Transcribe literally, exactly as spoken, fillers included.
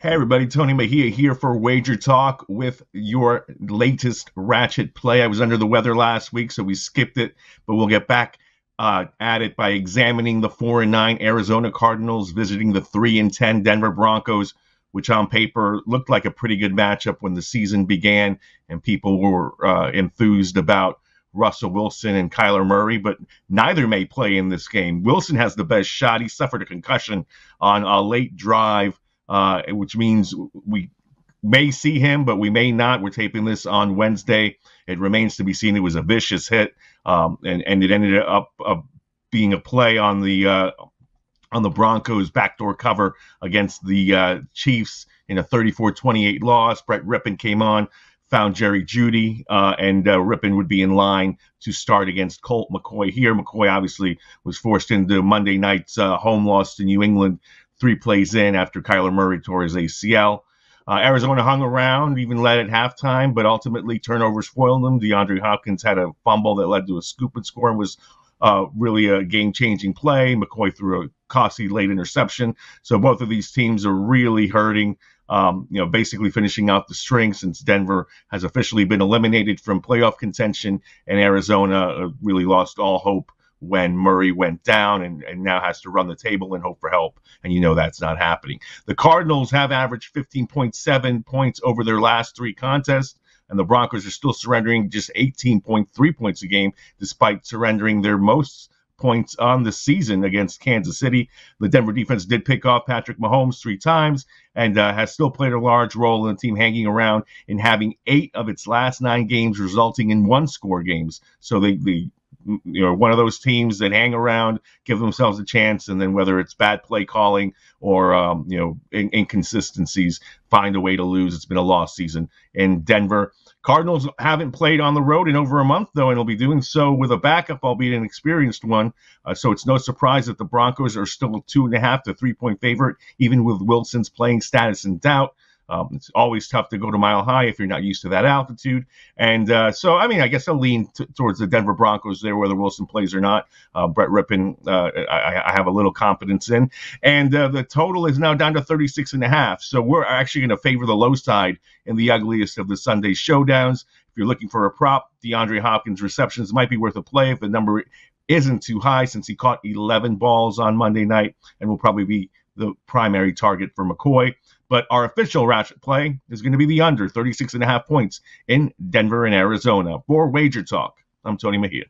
Hey everybody, Tony Mejia here for Wager Talk with your latest ratchet play. I was under the weather last week, so we skipped it, but we'll get back uh, at it by examining the four and nine Arizona Cardinals visiting the three and ten Denver Broncos, which on paper looked like a pretty good matchup when the season began and people were uh, enthused about Russell Wilson and Kyler Murray, but neither may play in this game. Wilson has the best shot. He suffered a concussion on a late drive, uh, which means we may see him, but we may not. We're taping this on Wednesday. It remains to be seen. It was a vicious hit, um, and, and it ended up uh, being a play on the uh, on the Broncos' backdoor cover against the uh, Chiefs in a thirty-four twenty-eight loss. Brett Rypien came on, found Jerry Judy, uh, and uh, Rypien would be in line to start against Colt McCoy here. McCoy obviously was forced into Monday night's uh, home loss to New England three plays in after Kyler Murray tore his A C L. Uh, Arizona hung around, even led at halftime, but ultimately turnovers foiled them. DeAndre Hopkins had a fumble that led to a scoop and score and was uh, really a game-changing play. McCoy threw a costly late interception. So both of these teams are really hurting. Um, you know, basically finishing out the string since Denver has officially been eliminated from playoff contention, and Arizona really lost all hope when Murray went down and, and now has to run the table and hope for help, and you know that's not happening. The Cardinals have averaged fifteen point seven points over their last three contests, and the Broncos are still surrendering just eighteen point three points a game despite surrendering their most points on the season against Kansas City. The Denver defense did pick off Patrick Mahomes three times and uh, has still played a large role in the team hanging around and having eight of its last nine games resulting in one-score games. So they, they you know, one of those teams that hang around, give themselves a chance, and then whether it's bad play calling or um, you know in inconsistencies, find a way to lose. It's been a lost season in Denver. Cardinals haven't played on the road in over a month, though, and will be doing so with a backup, albeit an experienced one. Uh, so it's no surprise that the Broncos are still two and a half to three point favorite, even with Wilson's playing status in doubt. Um, it's always tough to go to Mile High if you're not used to that altitude. And uh, so, I mean, I guess I'll lean t towards the Denver Broncos there, whether Wilson plays or not. Uh, Brett Rypien, uh, I, I have a little confidence in. And uh, the total is now down to thirty-six and a half. So we're actually going to favor the low side in the ugliest of the Sunday showdowns. If you're looking for a prop, DeAndre Hopkins receptions might be worth a play if the number isn't too high, since he caught eleven balls on Monday night and will probably be the primary target for McCoy. But our official ratchet play is going to be the under thirty-six and a half points in Denver and Arizona. For Wager Talk, I'm Tony Mejia.